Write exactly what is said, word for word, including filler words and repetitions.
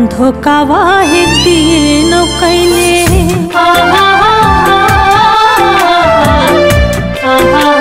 धोकावाहे कईले।